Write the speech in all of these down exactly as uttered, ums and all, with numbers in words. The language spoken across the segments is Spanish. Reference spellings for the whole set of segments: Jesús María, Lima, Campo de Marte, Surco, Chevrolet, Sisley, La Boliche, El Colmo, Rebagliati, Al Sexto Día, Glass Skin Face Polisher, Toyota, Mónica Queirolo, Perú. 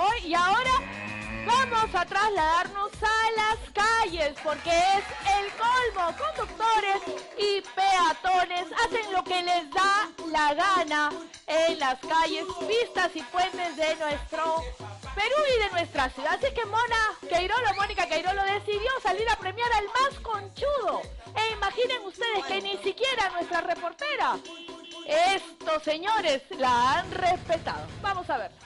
hoy y ahora vamos a trasladarnos a las calles porque es el colmo. Conductores y peatones hacen lo que les da la gana en las calles, pistas y puentes de nuestro Perú y de nuestra ciudad. Así que Mona Queirolo, Mónica Queirolo decidió salir a premiar al más conchudo. E imaginen ustedes que ni siquiera nuestra reportera, estos señores, la han respetado. Vamos a verla.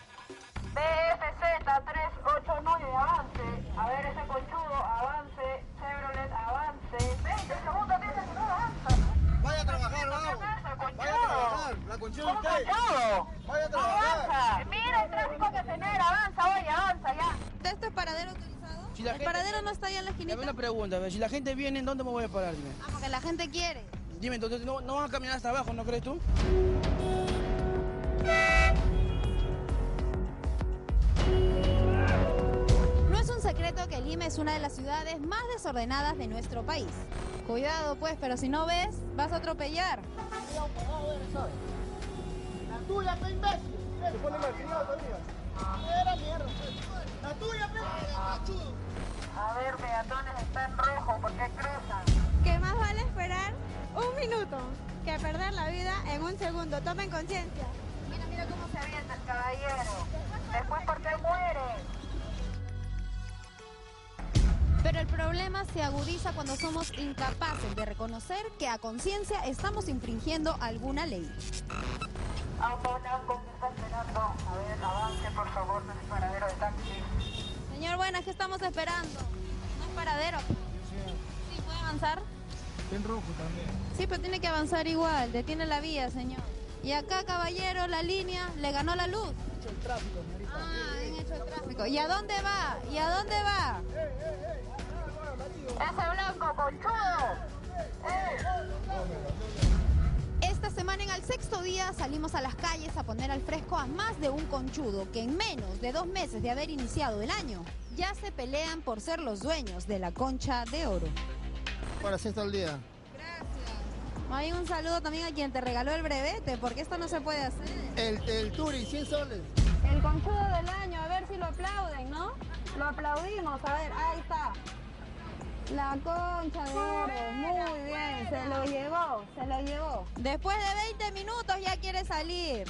B F Z tres ocho nueve, avance. A ver ese conchudo, avance. Chevrolet, avance. veinte segundos, diez segundos, avanza. Vaya a trabajar, vamos. Vaya a trabajar, la conchudo usted. Vaya a trabajar. Mira el tráfico que tener, avanza, oye, avanza ya. ¿Esto es paradero autorizado? Si el gente... paradero no está allá en la esquinita. Dame una pregunta, a ver, si la gente viene, ¿en dónde me voy a parar? Dime. Ah, porque la gente quiere. Dime, entonces, ¿no, no vas a caminar hasta abajo, no crees tú? Secreto que Lima es una de las ciudades más desordenadas de nuestro país. Cuidado pues, pero si no ves, vas a atropellar. La tuya, pe imbécil. Se pone marginado todavía. Mierda, mierda. La tuya, pe. A ver, peatones, está en rojo, ¿por qué cruzan? ¿Qué más vale esperar un minuto que perder la vida en un segundo? Tomen conciencia. Mira, mira cómo se avienta el caballero. Después, ¿por qué muere? Pero el problema se agudiza cuando somos incapaces de reconocer que a conciencia estamos infringiendo alguna ley. A ver, avance por favor, no es paradero de taxi. Señor, buenas, ¿qué estamos esperando? No es paradero. Sí, ¿puede avanzar? Está en rojo también. Sí, pero tiene que avanzar igual, detiene la vía, señor. Y acá, caballero, la línea le ganó la luz. Han hecho el tráfico, señorita. Ah, han hecho el tráfico. ¿Y a dónde va? ¿Y a dónde va? ¡Eh, eh, eh! ¡Ese blanco, conchudo! Esta semana, en el sexto día, salimos a las calles a poner al fresco a más de un conchudo que en menos de dos meses de haber iniciado el año ya se pelean por ser los dueños de la Concha de Oro. Para sexto al día. Gracias. Hay un saludo también a quien te regaló el brevete, porque esto no se puede hacer. El, el Turi, cien soles. El conchudo del año, a ver si lo aplauden, ¿no? Lo aplaudimos, a ver, ahí está. La Concha de Oro, muy bien, se lo llevó, se lo llevó. Después de veinte minutos ya quiere salir.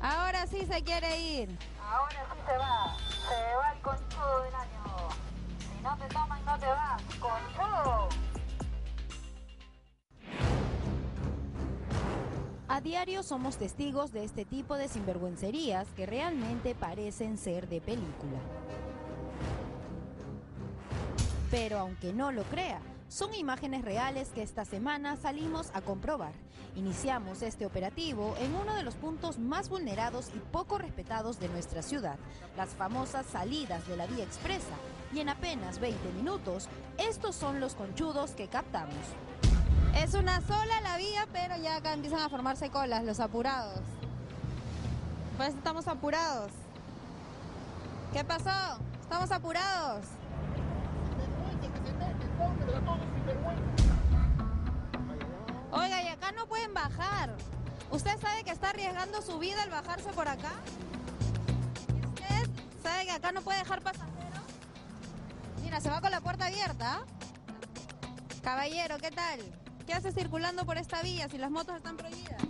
Ahora sí se quiere ir. Ahora sí se va, se va el conchudo del año. Si no te toman, no te vas, conchudo. A diario somos testigos de este tipo de sinvergüencerías que realmente parecen ser de película. Pero aunque no lo crea, son imágenes reales que esta semana salimos a comprobar. Iniciamos este operativo en uno de los puntos más vulnerados y poco respetados de nuestra ciudad, las famosas salidas de la vía expresa. Y en apenas veinte minutos, estos son los conchudos que captamos. Es una sola la vía, pero ya acá empiezan a formarse colas, los apurados. Pues estamos apurados. ¿Qué pasó? Estamos apurados. Oiga, y acá no pueden bajar. ¿Usted sabe que está arriesgando su vida al bajarse por acá? ¿Y usted sabe que acá no puede dejar pasajeros? Mira, se va con la puerta abierta. Caballero, ¿qué tal? ¿Qué hace circulando por esta vía si las motos están prohibidas?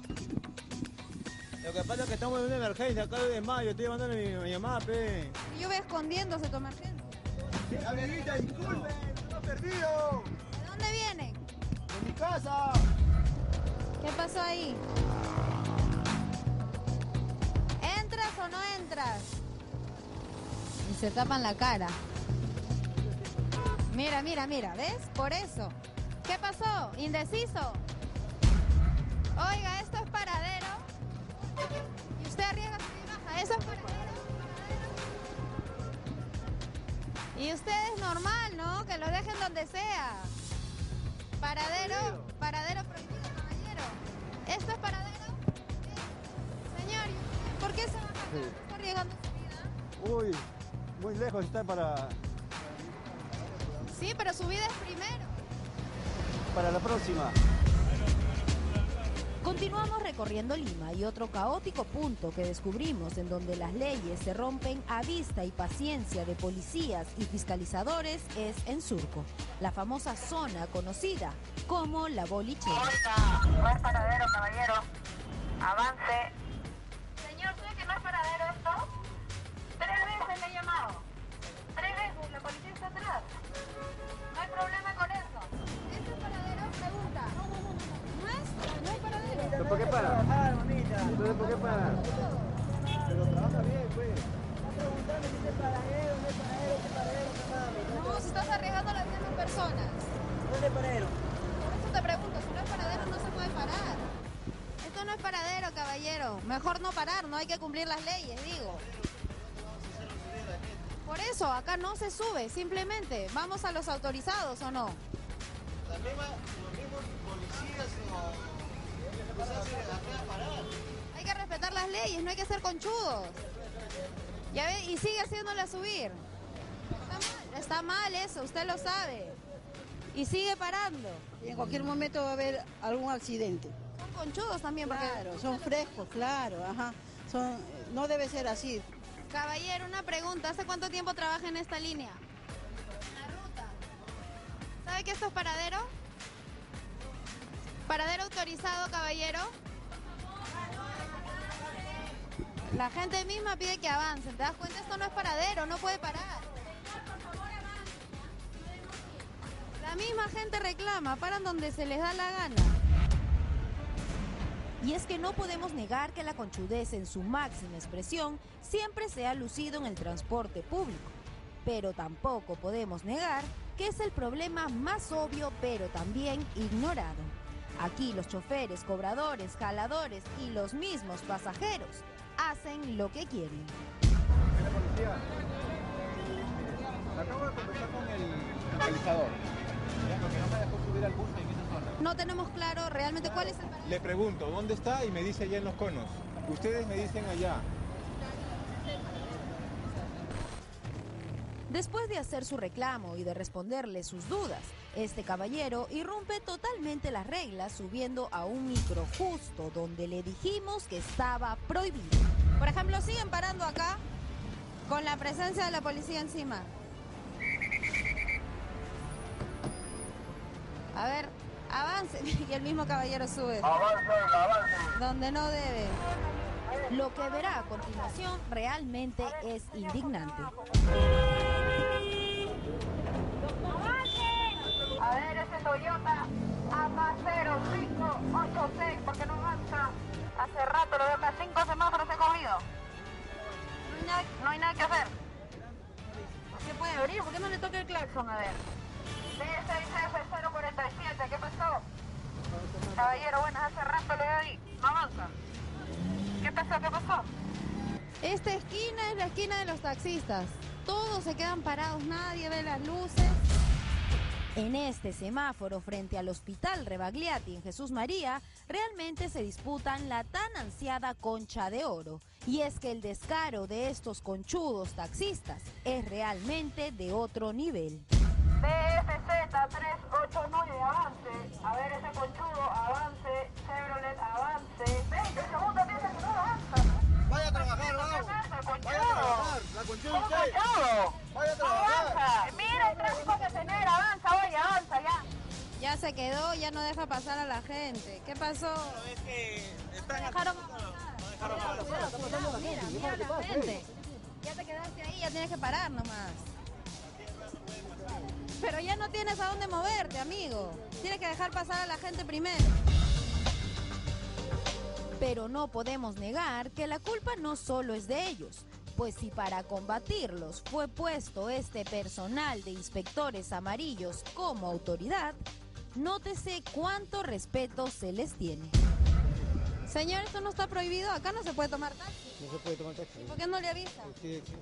Lo que pasa es que estamos en una emergencia, acá de mayo, estoy mandando mi, mi llamada, pe. Yo voy escondiéndose tu emergencia. Sí, amiguita, disculpen, no perdido. ¿De dónde vienen? De mi casa. ¿Qué pasó ahí? ¿Entras o no entras? Y se tapan la cara. Mira, mira, mira, ¿ves? Por eso. ¿Qué pasó? Indeciso. Oiga, esto es paradero. Y usted arriesga su baja, eso es paradero. Y usted es normal, ¿no? Que lo dejen donde sea. Paradero, paradero prohibido, caballero. ¿Esto es paradero? Sí. Señor, ¿por qué se baja? Sí. ¿Está arriesgando su vida? Uy, muy lejos está para... Sí, pero su vida es primero. Para la próxima. Continuamos recorriendo Lima y otro caótico punto que descubrimos en donde las leyes se rompen a vista y paciencia de policías y fiscalizadores es en Surco, la famosa zona conocida como La Boliche. Oiga, no es paradero, caballero. Avance. Señor, ¿sabe que no es paradero esto? Tres veces le he llamado. Tres veces, la policía está atrás. No hay problema con eso. ¿Este es paradero? Pregunta. No, no, no, no. ¿No es? No hay paradero. ¿Pero por qué para? ¿Pero por qué para? Pero trabaja bien, pues. Está preguntando si es paradero, no es paradero, qué paradero, qué paradero. No, si estás arriesgando la vida de las personas. ¿Dónde es paradero? Por eso te pregunto, si no es paradero no se puede parar. Esto no es paradero, caballero. Mejor no parar, no hay que cumplir las leyes, digo. Por eso, acá no se sube, simplemente. ¿Vamos a los autorizados o no? Los mismos policías o... Hay que respetar las leyes, no hay que ser conchudos. Ya ve, y sigue haciéndola subir. Está mal, está mal eso, usted lo sabe. Y sigue parando. Y en cualquier momento va a haber algún accidente. Son conchudos también, porque... Claro, son frescos, claro, ajá. Son... No debe ser así. Caballero, una pregunta. ¿Hace cuánto tiempo trabaja en esta línea? La ruta. ¿Sabe que esto es paradero? ¿Paradero autorizado, caballero? La gente misma pide que avancen. ¿Te das cuenta? Esto no es paradero, no puede parar. La misma gente reclama, paran donde se les da la gana. Y es que no podemos negar que la conchudez en su máxima expresión siempre se ha lucido en el transporte público, pero tampoco podemos negar que es el problema más obvio pero también ignorado. Aquí los choferes, cobradores, jaladores y los mismos pasajeros hacen lo que quieren. La policía, acabo de conversar con el realizador, porque no me dejó subir al bus en esa zona. No tenemos claro realmente cuál es el paradero. Le pregunto, ¿dónde está? Y me dice allá en los conos. Ustedes me dicen allá. Después de hacer su reclamo y de responderle sus dudas, este caballero irrumpe totalmente las reglas subiendo a un micro justo donde le dijimos que estaba prohibido. Por ejemplo, siguen parando acá con la presencia de la policía encima. A ver, avance. Y el mismo caballero sube. Avance, avance. Donde no debe. Lo que verá a continuación realmente es indignante. A ver, ese Toyota A cinco ocho seis, ¿por qué no avanza? Hace rato lo veo acá, cinco semáforos he cogido. No hay nada, no hay nada que hacer. ¿Por qué puede abrir? ¿Por qué no le toca el claxon? A ver. D seis F cero cuarenta y siete, ¿qué pasó? Caballero, bueno, hace rato le veo ahí, no avanza. ¿Qué pasó? ¿Qué pasó? Esta esquina es la esquina de los taxistas. Todos se quedan parados, nadie ve las luces. En este semáforo frente al hospital Rebagliati en Jesús María, realmente se disputan la tan ansiada concha de oro. Y es que el descaro de estos conchudos taxistas es realmente de otro nivel. D F Z tres ocho nueve, avance. A ver ese conchudo, avance. Chevrolet, avance. veinte segundos, diez segundos, avanza. Vaya a trabajar, vamos. Vaya a trabajar. La conchudo usted. Vaya a trabajar. Avanza. Mira el tráfico que tener, avanza, oye, avanza ya. Ya se quedó, ya no deja pasar a la gente. ¿Qué pasó? No, es que están dejaron avanzar. No dejaron avanzar. Mira, mira a la gente. Ya te quedaste ahí, ya tienes que parar nomás. Pero ya no tienes a dónde moverte, amigo. Tienes que dejar pasar a la gente primero. Pero no podemos negar que la culpa no solo es de ellos, pues si para combatirlos fue puesto este personal de inspectores amarillos como autoridad, nótese cuánto respeto se les tiene. Señor, esto no está prohibido, acá no se puede tomar taxi. No se puede tomar taxi. ¿Por qué no le avisa? Sí, sí.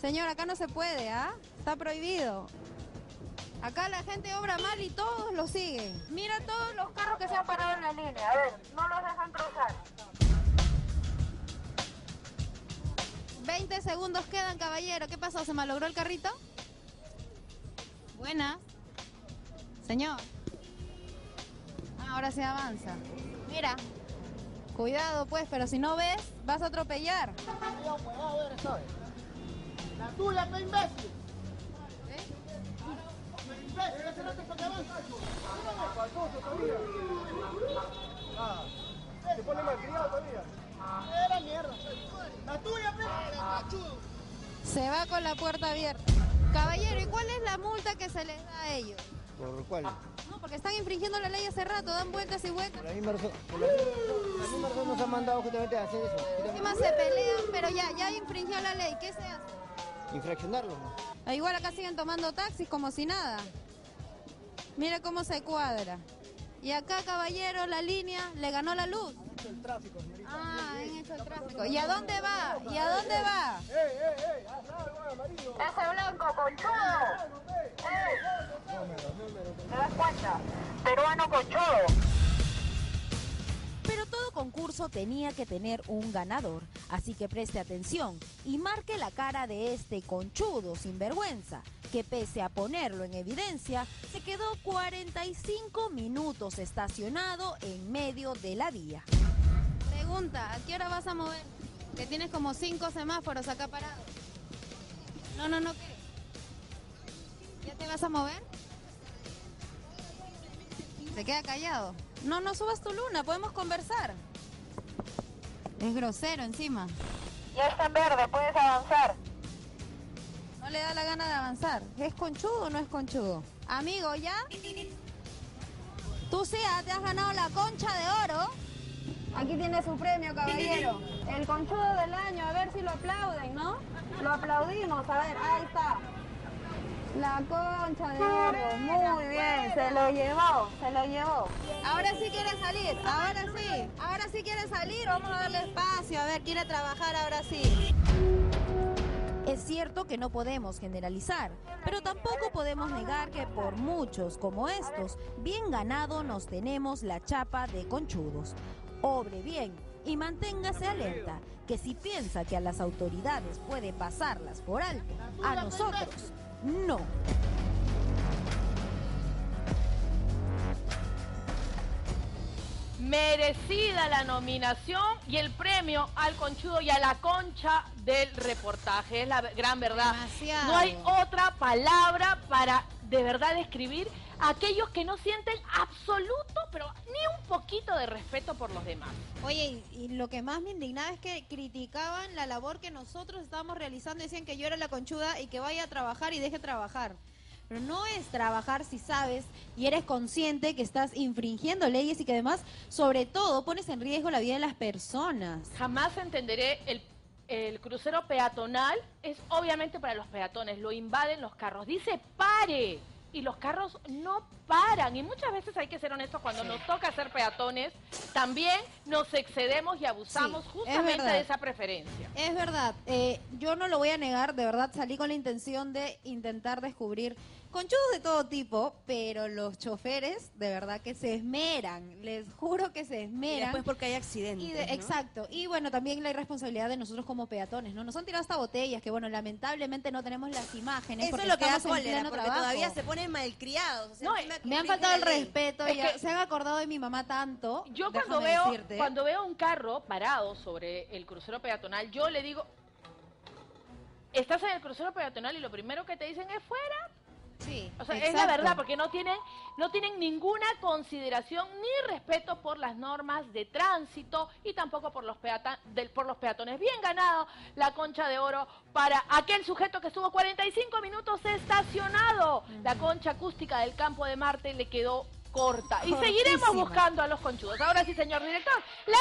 Señor, acá no se puede, ¿ah? ¿eh? Está prohibido. Acá la gente obra mal y todos lo siguen. Mira todos los carros que se han parado en la línea. A ver, no los dejan cruzar. veinte segundos quedan, caballero. ¿Qué pasó? ¿Se malogró el carrito? Buena. Señor. Ah, ahora sí avanza. Mira, Cuidado pues, pero si no ves, vas a atropellar. Yo, pues, a ver, ¿sabes? La tuya, no imbécil. Se pone malcriado todavía. Era mierda. La tuya, se va con la puerta abierta. Caballero, ¿y cuál es la multa que se les da a ellos? ¿Por cuál? No, porque están infringiendo la ley hace rato, dan vueltas y vueltas. Por la misma razón, por la misma razón nos han mandado justamente a hacer eso. Encima se pelean, pero ya, ya infringió la ley. ¿Qué se hace? Infraccionarlo, ¿no? Igual acá siguen tomando taxis como si nada. Mira cómo se cuadra. Y acá, caballero, la línea le ganó la luz. Han hecho el tráfico, señorita. Ah, han hecho el tráfico. ¿Y a dónde va? ¿Y a dónde va? ¡Ey, ey, ey! ¡Hazlo, amarillo! ¡Hazlo blanco, conchudo! ¡Ey! Número, número. ¿Te das cuenta? Peruano conchudo. Pero todo concurso tenía que tener un ganador, así que preste atención y marque la cara de este conchudo sinvergüenza, que pese a ponerlo en evidencia, se quedó cuarenta y cinco minutos estacionado en medio de la vía. Pregunta, ¿a qué hora vas a mover? Que tienes como cinco semáforos acá parados. No, no, no, ¿qué? ¿Ya te vas a mover? Se queda callado. No, no subas tu luna, podemos conversar. Es grosero encima. Ya está en verde, puedes avanzar. No le da la gana de avanzar. ¿Es conchudo o no es conchudo? Amigo, ¿ya? Tú sí, te has ganado la concha de oro. Aquí tiene su premio, caballero. El conchudo del año, a ver si lo aplauden, ¿no? Lo aplaudimos, a ver, ahí está. La concha de oro, muy bien, se lo llevó, se lo llevó. Ahora sí quiere salir, ahora sí, ahora sí quiere salir, vamos a darle espacio, a ver, quiere trabajar ahora sí. Es cierto que no podemos generalizar, pero tampoco podemos negar que por muchos como estos, bien ganado nos tenemos la chapa de conchudos. Obre bien y manténgase alerta, que si piensa que a las autoridades puede pasarlas por alto, a nosotros... no. Merecida la nominación y el premio al conchudo y a la concha del reportaje. Es la gran verdad. Demasiado. No hay otra palabra para de verdad describir a aquellos que no sienten absoluto, pero ni un poquito de respeto por los demás. Oye, y, y lo que más me indignaba es que criticaban la labor que nosotros estábamos realizando. Decían que yo era la conchuda y que vaya a trabajar y deje trabajar. Pero no es trabajar si sabes y eres consciente que estás infringiendo leyes y que además, sobre todo, pones en riesgo la vida de las personas. Jamás entenderé el... El crucero peatonal es obviamente para los peatones, lo invaden los carros, dice pare, y los carros no paran, y muchas veces hay que ser honestos, cuando sí nos toca ser peatones, también nos excedemos y abusamos sí, justamente de esa preferencia. Es verdad, eh, yo no lo voy a negar, de verdad salí con la intención de intentar descubrir conchudos de todo tipo, pero los choferes de verdad que se esmeran, les juro que se esmeran. Y después porque hay accidentes, y de, ¿no? Exacto, y bueno, también la irresponsabilidad de nosotros como peatones, ¿no? Nos han tirado hasta botellas, que bueno, lamentablemente no tenemos las imágenes. Eso porque es lo que da cólera, porque trabajo. Todavía se ponen malcriados. O sea, no, me han faltado el respeto, y a, se han acordado de mi mamá tanto. Yo cuando veo, cuando veo un carro parado sobre el crucero peatonal, yo le digo, estás en el crucero peatonal y lo primero que te dicen es fuera. Sí, o sea, exacto. Es la verdad, porque no tienen, no tienen ninguna consideración ni respeto por las normas de tránsito y tampoco por los, peata, del, por los peatones. Bien ganado la concha de oro para aquel sujeto que estuvo cuarenta y cinco minutos estacionado. Uh-huh. La concha acústica del Campo de Marte le quedó corta. Cortísima. Y seguiremos buscando a los conchudos. Ahora sí, señor director. La